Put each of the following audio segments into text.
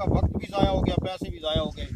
का वक्त भी ज़ाया हो गया, पैसे भी ज़ाया हो गए।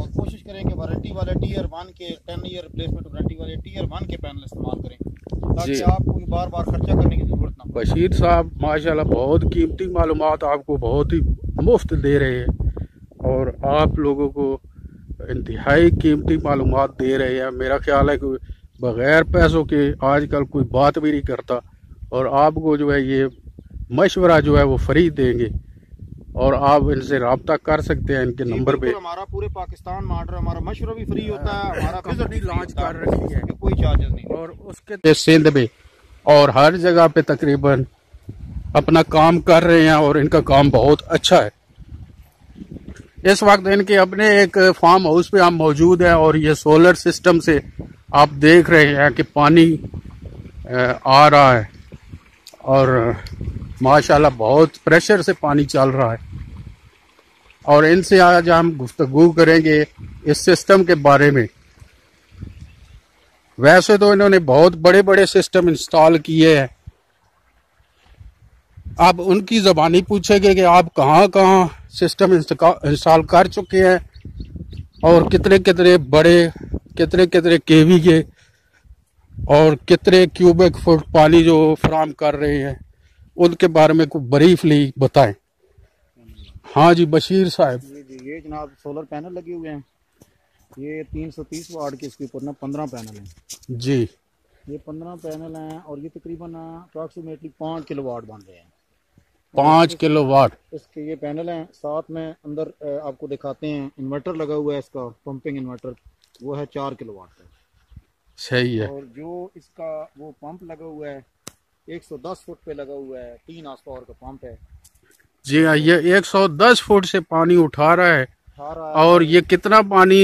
और कोशिश करें कि वारंटी वाले Tier 1 के 10 ईयर रिप्लेसमेंट वारंटी वाले Tier 1 के पैनल इस्तेमाल करें ताकि आपको बार बार खर्चा करने की ज़रूरत ना हो। बशीर साहब माशाल्लाह बहुत कीमती मालूमात आपको बहुत ही मुफ्त दे रहे हैं और आप लोगों को इंतहाई कीमती मालूमात दे रहे हैं। मेरा ख्याल है कि बग़ैर पैसों के आजकल कोई बात भी नहीं करता और आपको जो है ये मशवरा जो है वो फ्री देंगे और आप इनसे रब्ता कर सकते हैं इनके नंबर पे। हमारा पूरे पाकिस्तान में ऑर्डर, हमारा मशवरा भी फ्री होता है, हमारा कंपनी लॉन्च कर रही है, कोई चार्जेस नहीं और उसके सिंध में और हर जगह पे तकरीबन अपना काम कर रहे हैं और इनका काम बहुत अच्छा है। इस वक्त इनके अपने एक फार्म हाउस पे हम मौजूद हैं और ये सोलर सिस्टम से आप देख रहे हैं कि पानी आ रहा है और माशाल्लाह बहुत प्रेशर से पानी चल रहा है। और इनसे आज हम गुफ्तगू करेंगे इस सिस्टम के बारे में। वैसे तो इन्होंने बहुत बड़े बड़े सिस्टम इंस्टॉल किए हैं। आप उनकी ज़बानी पूछेंगे कि आप कहाँ कहाँ सिस्टम इंस्टॉल कर चुके हैं और कितने कितने बड़े कितने कितने केवी के और कितने क्यूबिक फुट पानी जो फ्राहम कर रहे हैं उनके बारे में कुछ ब्रीफली बताएं। हाँ जी बशीर साहब, ये जनाब सोलर पैनल लगे हुए हैं, ये 330 वाट के, इसके ऊपर ना 15 पैनल हैं जी, ये 15 पैनल हैं और ये तकरीबन अप्रॉक्सीमेटली 5 किलोवाट बन रहे हैं। 5 किलोवाट इसके ये पैनल हैं। साथ में अंदर आपको दिखाते हैं इन्वर्टर लगा हुआ है, इसका पम्पिंग इन्वर्टर वो है 4 किलोवाट का, सही है। और जो इसका वो पंप लगा हुआ है 110 फुट पे लगा हुआ है, 3 HP का पंप है जी हाँ। ये 110 फुट से पानी उठा रहा है और ये कितना पानी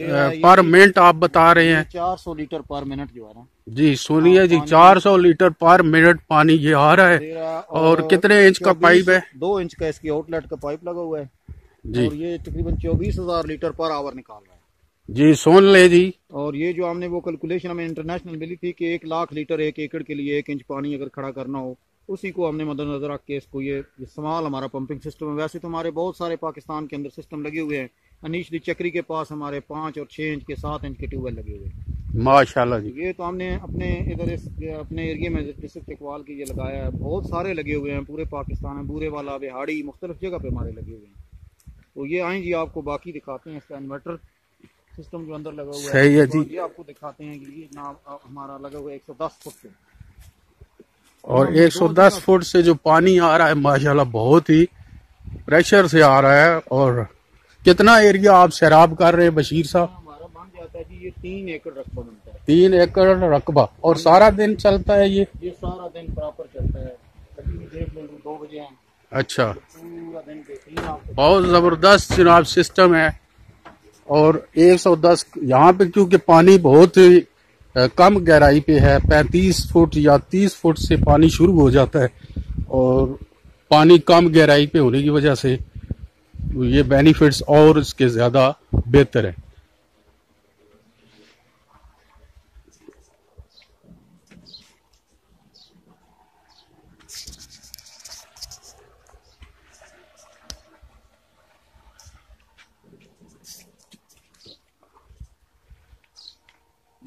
पर मिनट आप बता रहे हैं? 400 लीटर पर मिनट जो है ना जी, सुनिए जी, 400 लीटर पर मिनट पानी ये आ रहा है। और कितने इंच का पाइप है? 2 इंच का इसकी आउटलेट का पाइप लगा हुआ है जी। और ये तकरीबन 24,000 लीटर पर आवर निकाल रहा है जी, सुन ले जी। और ये जो हमने वो कैलकुलेशन हमें इंटरनेशनल मिली थी कि 1 लाख लीटर 1 एकड़ के लिए 1 इंच पानी अगर खड़ा करना हो, उसी को हमने मद्देनजर रख के इसको ये स्मॉल हमारा पंपिंग सिस्टम है। वैसे तो हमारे बहुत सारे पाकिस्तान के अंदर सिस्टम लगे हुए हैं, अनिशली चक्री के पास हमारे 5 और 6 इंच के 7 इंच के ट्यूबवेल लगे हुए हैं माशाल्लाह जी। ये तो हमने अपने इधर अपने एरिया में डिस्ट्रिक्ट चकवाल की ये लगाया है, बहुत सारे लगे हुए हैं पूरे पाकिस्तान में, बूरे वाला बिहाड़ी मुख्तलिफ जगह पे हमारे लगे हुए हैं। तो ये आए जी आपको बाकी दिखाते हैं, इसका इन्वर्टर सिस्टम जो अंदर लगा हुआ सही है जी। ये आपको दिखाते हैं कि हमारा लगा हुआ 110 फुट पे और 110 फुट से जो पानी आ रहा है माशाल्लाह बहुत ही प्रेशर से आ रहा है। और कितना एरिया आप सैराब कर रहे हैं बशीर साहब? हमारा बन जाता है जी ये 3 एकड़ रकबा बनता है, 3 एकड़ रकबा। और सारा दिन चलता है ये सारा दिन प्रॉपर चलता है, देख लेंगे 2 बजे है। अच्छा, पूरा दिन बहुत जबरदस्त जनाब सिस्टम है। और 110 यहाँ पे क्योंकि पानी बहुत कम गहराई पे है, 35 फुट या 30 फुट से पानी शुरू हो जाता है और पानी कम गहराई पे होने की वजह से ये बेनिफिट्स और इसके ज़्यादा बेहतर है।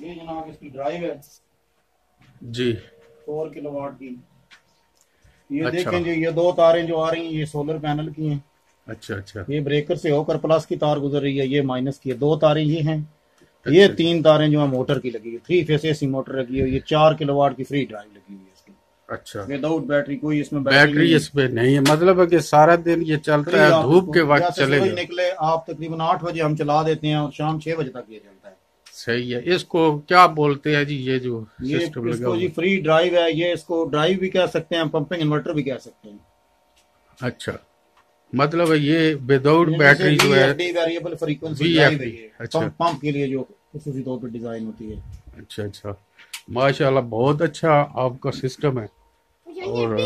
ये जनाब इसकी ड्राइव है जी 4 किलोवाट की। ये अच्छा। देखें जी ये 2 तारें जो आ रही हैं ये सोलर पैनल की हैं। अच्छा अच्छा, ये ब्रेकर से होकर प्लस की तार गुजर रही है, ये माइनस की है। 2 तारें ये हैं। अच्छा। ये 3 तारें जो है मोटर की लगी है, 3 फेस AC मोटर लगी है। ये 4 किलोवाट की फ्री ड्राइव लगी हुई है इसकी। अच्छा, विदाउट बैटरी, कोई इसमें बैटरी इसमें नहीं है, मतलब है कि सारा दिन ये चलता है। धूप के वक्त चलेगा, निकले आप तकरीबन 8 बजे हम चला देते हैं और शाम 6 बजे तक ये चलता है। सही है। इसको क्या बोलते हैं जी? ये जो सिस्टम लगा इसको जी फ्री ड्राइव है, ये इसको ड्राइव भी कह सकते हैं, पंपिंग इन्वर्टर भी कह सकते हैं। अच्छा, मतलब ये विदाउट बैटरी जो है वेरिएबल फ्रीक्वेंसी ड्राइव है ये। अच्छा, पंप के लिए जो उसी तौर पे डिजाइन होती है। अच्छा अच्छा, माशाल्लाह बहुत अच्छा आपका सिस्टम है। और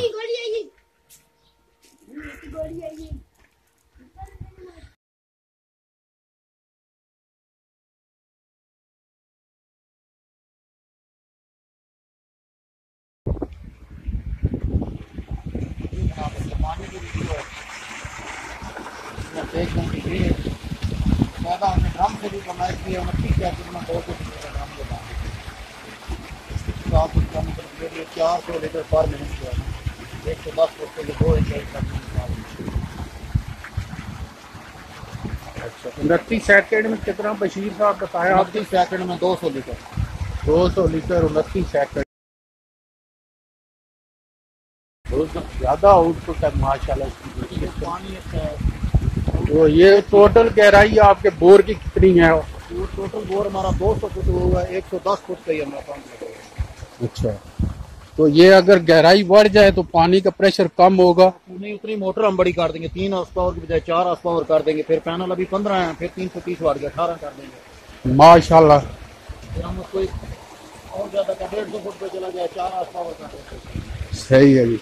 एक घंटे फ्री है ज़्यादा हमने ड्रम से भी बनाए इसलिए हमें ठीक है कितना बहुत ड्रम के बाद ड्रम पर 400 लीटर पर मिनट किया 110 दो इंच 29 सेकंड में कितना बशीर साहब बताया आप 29 सेकंड में 200 लीटर 200 लीटर 29 सेकंड ज़्यादा आउटपुट है माशाल्लाह। तो ये टोटल गहराई आपके बोर की कितनी है? वो टोटल बोर हमारा 200 फुट होगा 110 फुट का ही हमारा काम। अच्छा तो ये अगर गहराई बढ़ जाए तो पानी का प्रेशर कम होगा? नहीं उतनी मोटर हम बड़ी कर देंगे 3 HP की बजाय 4 HP कर देंगे। फिर पैनल अभी 15 है फिर 330 वाट के 18 कर देंगे माशाल्लाह। फिर हम उसको और ज़्यादा का 150 फुट पर चला जाए 4 HP कर देंगे। सही है जी।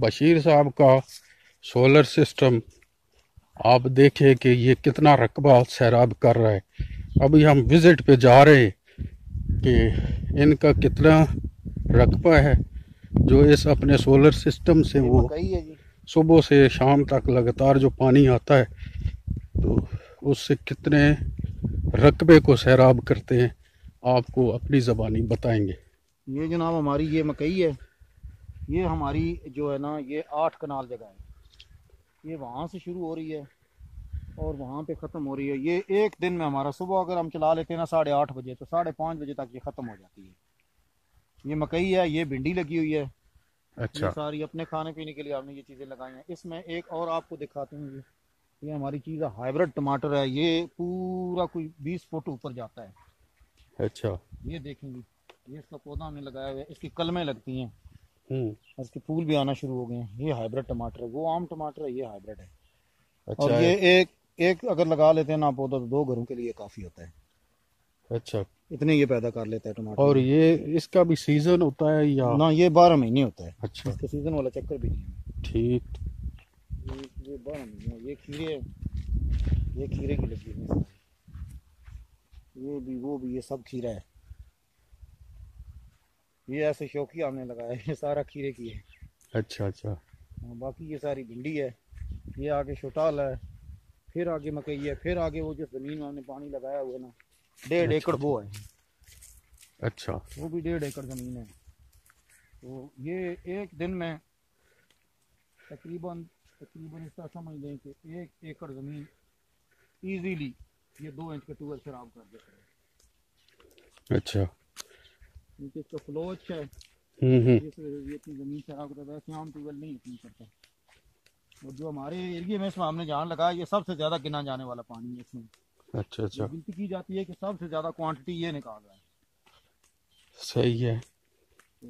बशीर साहब का सोलर सिस्टम आप देखें कि ये कितना रकबा सैराब कर रहा है। अभी हम विज़िट पे जा रहे हैं कि इनका कितना रकबा है जो इस अपने सोलर सिस्टम से वो सुबह से शाम तक लगातार जो पानी आता है तो उससे कितने रकबे को सैराब करते हैं आपको अपनी ज़बानी बताएंगे। ये जनाब हमारी ये मकई है, ये हमारी जो है ना ये 8 कनाल जगह है, ये वहाँ से शुरू हो रही है और वहाँ पे ख़त्म हो रही है। ये एक दिन में हमारा सुबह अगर हम चला लेते हैं ना 8:30 बजे तो 5:30 बजे तक ये ख़त्म हो जाती है। ये मकई है, ये भिंडी लगी हुई है। अच्छा सारी अपने खाने पीने के लिए आपने ये चीज़ें लगाई हैं। इसमें एक और आपको दिखाते हैं, ये हमारी चीज़ है हाइब्रिड टमाटर है, ये पूरा कोई 20 फुट ऊपर जाता है। अच्छा ये देखेंगे ये इसका पौधा हमने लगाया हुआ है, इसकी कलमें लगती हैं और इसके फूल भी आना शुरू हो गए हैं। ये हाइब्रिड टमाटर है, वो आम टमाटर है, ये हाइब्रिड है। अच्छा और ये एक अगर लगा लेते हैं ना पौधा तो 2 घरों के लिए काफी होता है। अच्छा इतने ये पैदा कर लेता है टमाटर। और ये इसका भी सीजन होता है या ना? ये 12 महीने होता है। अच्छा इसका सीजन वाला चक्कर भी नहीं है। ठीक ये 12 महीने। ये खीरे की लगी है, ये भी वो भी, ये सब खीरा है। ये ऐसे शौकी हमने लगाया है, ये सारा खीरे की है। अच्छा अच्छा बाकी ये सारी भिंडी है, ये आगे शोटाल है, फिर आगे मकई है, फिर आगे वो जो जमीन में हमने पानी लगाया हुआ है ना 1.5 एकड़ वो है। अच्छा वो भी 1.5 एकड़ जमीन है। तो ये एक दिन में तकरीबन इसका समझ लें कि 1 एकड़ जमीन ईजीली ये 2 इंच का ट्यूबवेल खराब कर देता है। अच्छा क्योंकि इसका फ्लो अच्छा है, ये अपनी ज़मीन खराब करता है, आम ट्यूबवेल नहीं इतनी करता। और जो हमारे एरिया में इसमें हमने जान लगाया ये सबसे ज़्यादा गिना जाने वाला पानी है इसमें। अच्छा अच्छा गिनती की जाती है कि सबसे ज़्यादा क्वान्टिटी ये निकाल रहा है। सही है। तो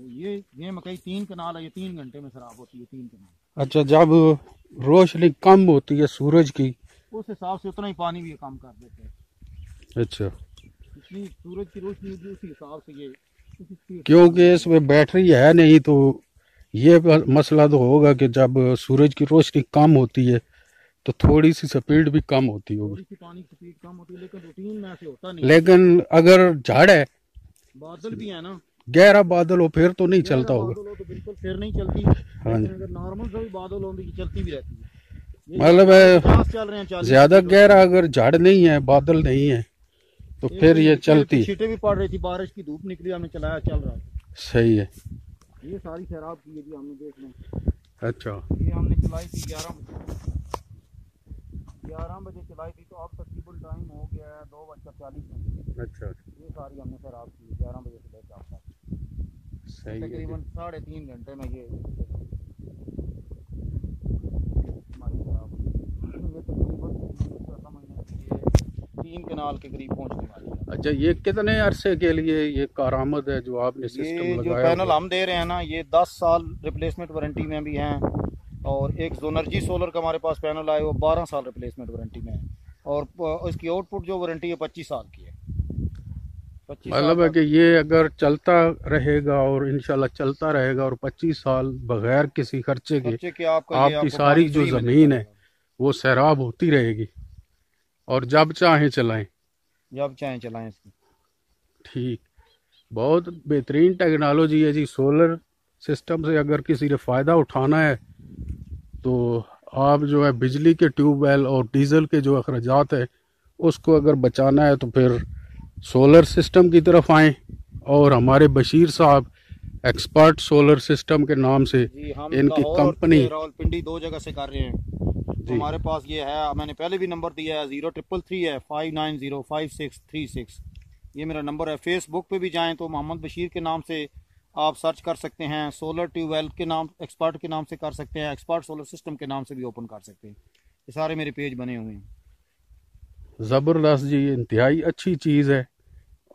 ये मकई 3 कनाल है, ये 3 घंटे में खराब होती है 3 कनाल। अच्छा जब रोशनी कम होती है सूरज की उस हिसाब से उतना ही पानी भी कम कर देते हैं। अच्छा जितनी सूरज की रोशनी होगी उसी हिसाब से ये, क्योंकि इसमें बैटरी है नहीं तो ये मसला तो होगा कि जब सूरज की रोशनी कम होती है तो थोड़ी सी स्पीड भी कम होती होगी, पानी की स्पीड कम होती है, लेकिन रूटीन में ऐसे होता नहीं। लेकिन अगर झाड़ है, बादल भी है ना, गहरा बादल हो फिर तो नहीं चलता होगा, तो बिल्कुल फिर नहीं चलती। अगर नॉर्मल सा भी बादल हो तो चलती भी रहती है। मतलब ज्यादा गहरा अगर झाड़ नहीं है, बादल नहीं है तो फिर ये चलती। छींटे भी पड़ रही थी, बारिश की धूप निकली, हमने चलाया, चल रहा था। सही है। ये सारी खराब की है जी हमने, देख लें। अच्छा ये हमने चलाई थी 11 बजे चलाई थी, तो अब तकरीबन टाइम हो गया है 2:40। अच्छा ये सारी हमने खराब की 11 बजे से लेकर अब तक। सही है। तकरीबन 3.5 घंटे में ये तकरीबन 3 कनाल के करीब पहुंचने वाली है। अच्छा, ये कितने अरसे के लिए ये कारामद है जो आपने सिस्टम लगाया? ये पैनल हम दे रहे हैं ना, ये 10 साल रिप्लेसमेंट वारंटी में भी हैं, और एक जोनर्जी सोलर का हमारे पास पैनल आए वो 12 साल रिप्लेसमेंट वारंटी में है, और इसकी आउटपुट जो वारंटी है 25 साल की है। मतलब है कि ये अगर चलता रहेगा और इंशाल्लाह चलता रहेगा, और 25 साल बगैर किसी खर्चे के आपकी सारी जो ज़मीन है वो सैराब होती रहेगी, और जब चाहें चलाएं इसकी। ठीक, बहुत बेहतरीन टेक्नोलॉजी है जी। सोलर सिस्टम से अगर किसी ने फ़ायदा उठाना है तो आप जो है बिजली के ट्यूबवेल और डीज़ल के जो अखराजात है उसको अगर बचाना है तो फिर सोलर सिस्टम की तरफ आएँ, और हमारे बशीर साहब एक्सपर्ट सोलर सिस्टम के नाम से इनकी कंपनी रावलपिंडी 2 जगह से कर रहे हैं। तो हमारे पास ये है, मैंने पहले भी नंबर दिया है, 0333 है 5905636, ये मेरा नंबर है। फेसबुक पे भी जाएं तो मोहम्मद बशीर के नाम से आप सर्च कर सकते हैं, सोलर ट्यूबवेल के नाम एक्सपर्ट के नाम से कर सकते हैं, एक्सपर्ट सोलर सिस्टम के नाम से भी ओपन कर सकते हैं। ये सारे मेरे पेज बने हुए हैं। ज़बरदस्त जी, इंतहाई अच्छी चीज़ है,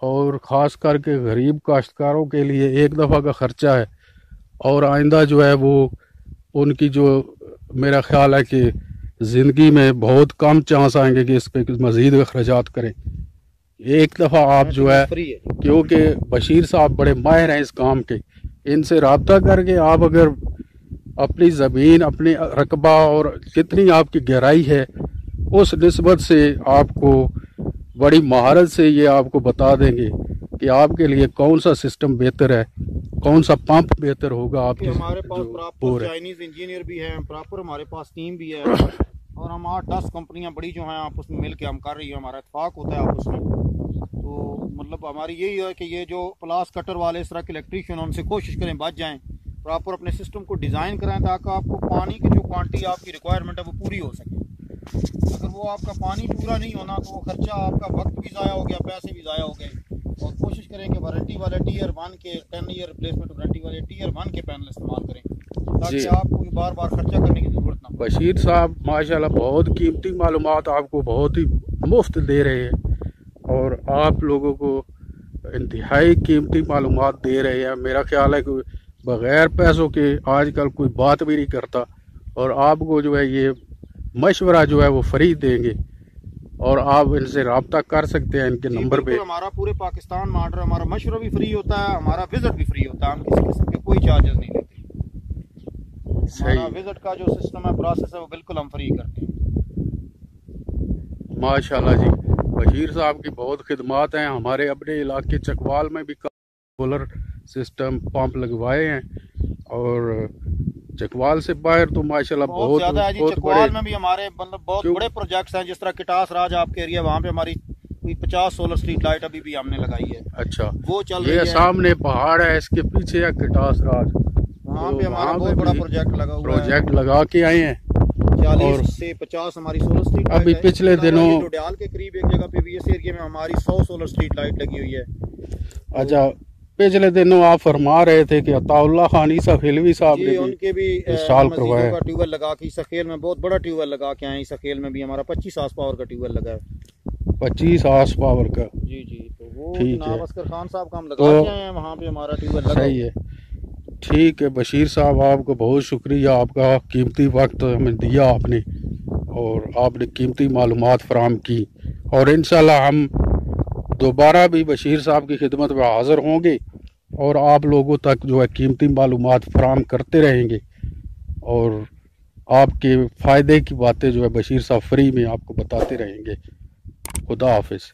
और ख़ास करके गरीब काश्तकारों के लिए एक दफ़ा का ख़र्चा है, और आइंदा जो है वो उनकी जो मेरा ख्याल है कि ज़िंदगी में बहुत कम चांस आएंगे कि इस पर मज़ीद अखराजात करें। एक दफ़ा आप जो है, क्योंकि बशीर साहब बड़े माहिर हैं इस काम के, इनसे रब्ता करके आप अगर अपनी ज़मीन, अपने रकबा और जितनी आपकी गहराई है उस निस्बत से आपको बड़ी महारत से ये आपको बता देंगे कि आपके लिए कौन सा सिस्टम बेहतर है, कौन सा पंप बेहतर होगा। आपके हमारे पास प्रॉपर चाइनीज इंजीनियर भी हैं, प्रॉपर हमारे पास टीम भी है, और हमारे 10 कंपनियां बड़ी जो हैं आप उसमें मिल के हम कर रही है, हमारा इतफाक होता है आपस में। तो मतलब हमारी यही है कि ये जो प्लास कटर वाले इस तरह के इलेक्ट्रीशियन, उनसे कोशिश करें बच जाएँ, प्रॉपर अपने सिस्टम को डिज़ाइन कराएँ ताकि आपको पानी की जो क्वान्टिटी आपकी रिक्वायरमेंट है वो पूरी हो सके। अगर वो आपका पानी पूरा नहीं होना तो वो खर्चा आपका, वक्त भी ज़ाया हो गया, पैसे भी ज़ाया हो गए। और कोशिश करें कि वारंटी वाले Tier 1 के 10 ईयर रिप्लेसमेंट वारंटी वाले Tier 1 के पैनल इस्तेमाल करें ताकि आपको बार बार खर्चा करने की ज़रूरत ना। बशीर साहब माशाल्लाह बहुत कीमती मालूमात आपको बहुत ही मुफ्त दे रहे हैं, और आप लोगों को इंतहाई कीमती मालूमात दे रहे हैं। मेरा ख्याल है कि बग़ैर पैसों के आजकल कोई बात भी नहीं करता, और आपको जो है ये मशवरा जो है वो फ्री देंगे, और आप इनसे रब्ता कर सकते हैं इनके नंबर पे। हमारा पूरे पाकिस्तान में आर्डर, हमारा मशवरा भी फ्री होता है, हमारा विजिट भी फ्री होता है, हम किसी किस्म के कोई चार्जेस नहीं लेते। हमारा विजिट का जो सिस्टम है, प्रोसेस है, वो बिल्कुल हम फ्री करते हैं। माशाल्लाह जी, बशीर साहब की बहुत खिदमत हैं। हमारे अपने इलाके चकवाल में भी सोलर सिस्टम पंप लगवाए हैं, और चकवाल से बाहर तो माशाल्लाह बहुत ज्यादा है जी। चकवाल में भी हमारे मतलब बहुत बड़े प्रोजेक्ट्स हैं, जिस तरह किटास राज आपके एरिया, वहाँ पे हमारी 50 सोलर स्ट्रीट लाइट अभी भी हमने लगाई है। अच्छा, वो चल रही है। सामने पहाड़ है, इसके पीछे है किटास राज, वहाँ पे हमारा बहुत बड़ा प्रोजेक्ट लगा हुआ है। प्रोजेक्ट लगा के आए हैं 40 से 50 हमारी सोलर स्ट्रीट। अभी पिछले दिनों डोडियाल के करीब एक जगह पे भी इस एरिया में हमारी 100 सोलर स्ट्रीट लाइट लगी हुई है। अच्छा, पिछले दिनों आप फरमा रहे थे कि अताउल्ला खानी सफेलवी साहब ने उनके भी इंस्टॉल करवाया है ट्यूबवेल लगा के। सखेल में बहुत बड़ा ट्यूबवेल लगा के आए, सखेल में भी हमारा 25 हार्स पावर का ट्यूबवेल लगा है, 25 हार्स पावर का। जी जी, तो वो जनाब असगर खान साहब का हम लगा के आए हैं, वहाँ पे हमारा ट्यूबवेल लगा है। ठीक है बशीर साहब, आपको बहुत शुक्रिया, आपका कीमती वक्त हमें दिया आपने, और आपने कीमती मालूमात फराहम की, और इंशाल्लाह हम दोबारा भी बशीर साहब की खिदमत में हाज़िर होंगे, और आप लोगों तक जो है कीमती मालूमात फराहम करते रहेंगे, और आपके फ़ायदे की बातें जो है बशीर साहब फ्री में आपको बताते रहेंगे। खुदा हाफिज़।